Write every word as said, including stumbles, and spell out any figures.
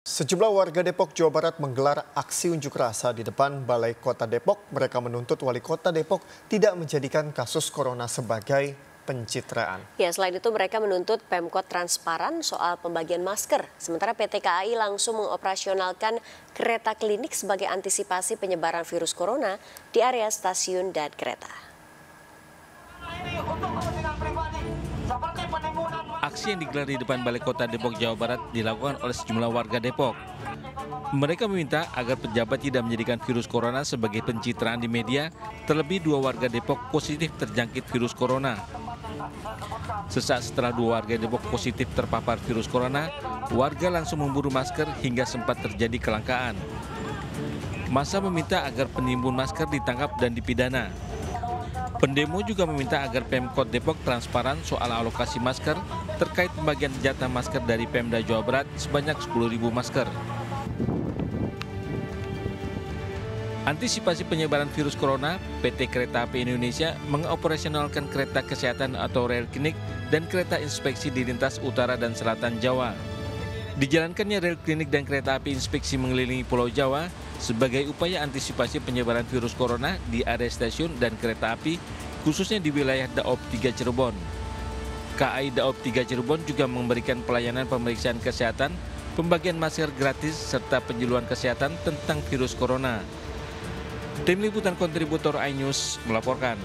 Sejumlah warga Depok, Jawa Barat menggelar aksi unjuk rasa di depan Balai Kota Depok. Mereka menuntut Wali Kota Depok tidak menjadikan kasus corona sebagai pencitraan. Ya, selain itu mereka menuntut Pemkot transparan soal pembagian masker. Sementara P T K A I langsung mengoperasionalkan kereta klinik sebagai antisipasi penyebaran virus corona di area stasiun dan kereta. Aksi yang digelar di depan Balai Kota Depok, Jawa Barat dilakukan oleh sejumlah warga Depok. Mereka meminta agar pejabat tidak menjadikan virus corona sebagai pencitraan di media, terlebih dua warga Depok positif terjangkit virus corona. Sesaat setelah dua warga Depok positif terpapar virus corona, warga langsung memburu masker hingga sempat terjadi kelangkaan. Massa meminta agar penimbun masker ditangkap dan dipidana. Pendemo juga meminta agar Pemkot Depok transparan soal alokasi masker terkait pembagian jatah masker dari Pemda Jawa Barat sebanyak sepuluh ribu masker. Antisipasi penyebaran virus corona, P T Kereta Api Indonesia mengoperasionalkan kereta kesehatan atau rel klinik dan kereta inspeksi di lintas utara dan selatan Jawa. Dijalankannya rel klinik dan kereta api inspeksi mengelilingi Pulau Jawa, sebagai upaya antisipasi penyebaran virus corona di area stasiun dan kereta api, khususnya di wilayah Daob tiga Cirebon. K A I Daob tiga Cirebon juga memberikan pelayanan pemeriksaan kesehatan, pembagian masker gratis, serta penyeluruhan kesehatan tentang virus corona. Tim Liputan Kontributor iNews melaporkan.